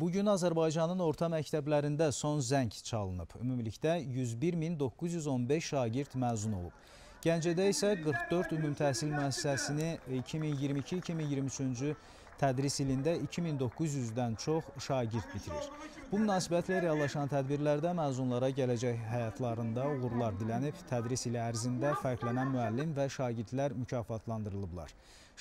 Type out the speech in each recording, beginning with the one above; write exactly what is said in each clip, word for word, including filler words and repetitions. Bugün Azərbaycanın orta məktəblərində son zəng çalınıb. Ümumilikdə yüz bir min doqquz yüz on beş şagird məzun olub. Gəncədə isə qırx dörd ümumi təhsil müəssisəsini iki min iyirmi iki iki min iyirmi üçüncü tədris ilində iki min doqquz yüzdən çox şagird bitirir. Bu münasibətlə reallaşan tədbirlərdə məzunlara gələcək həyatlarında uğurlar dilənib, tədris ili ərzində fərqlənən müəllim və şagirdlər mükafatlandırılıblar.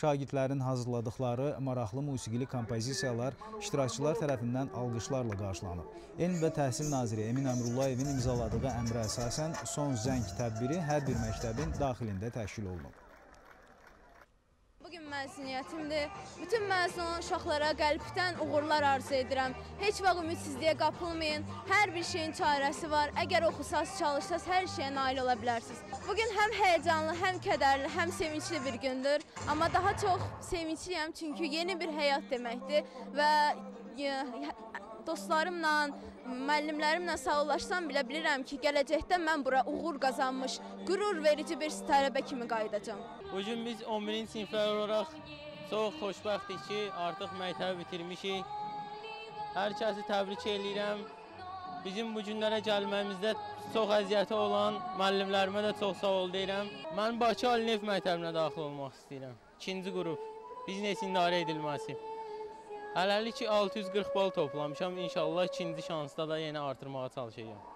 Şagirdlərin hazırladıqları maraqlı musiqili kompozisiyalar iştirakçılar tərəfindən alqışlarla qarşılanıb. Elm və Təhsil Naziri Emin Amrullayevin imzaladığı əmrə əsasən son zəng tədbiri hər bir məktəbin daxilində təşkil olunub. Bugün məzuniyyətimdir. Bütün məzun uşaqlara qəlbdən uğurlar arzu edirəm. Heç vaxt ümidsizliyə qapılmayın. Hər bir şeyin çarəsi var. Əgər oxusaz, çalışsaz, hər şeyə nail ola bilərsiniz. Bugün həm həyəcanlı, həm kədərli, həm sevinçli bir gündür. Amma daha çox sevinçliyəm, çünki yeni bir həyat deməkdir. Və dostlarımla, müəllimlərimlə sağollaşsam bilə bilirəm ki, gələcəkdə mən bura uğur qazanmış, qürur verici bir tələbə kimi qayıdacağım. Bugün biz on birinci siniflər olaraq çox xoşbəxtik ki, artıq məktəbi bitirmişik. Hər kəsi təbrik edirəm. Bizim bu günlərə gəlməyimizdə çox əziyyəti olan müəllimlərimə də çox sağ ol deyirəm. Mən Bakı Alinev məktəbinə daxil olmaq istəyirəm. İkinci qrup, biznes idarə edilməsi. Hələlik ki altı yüz qırx bal toplamışam, inşallah ikinci şansda da yenə artırmağa çalışacağım.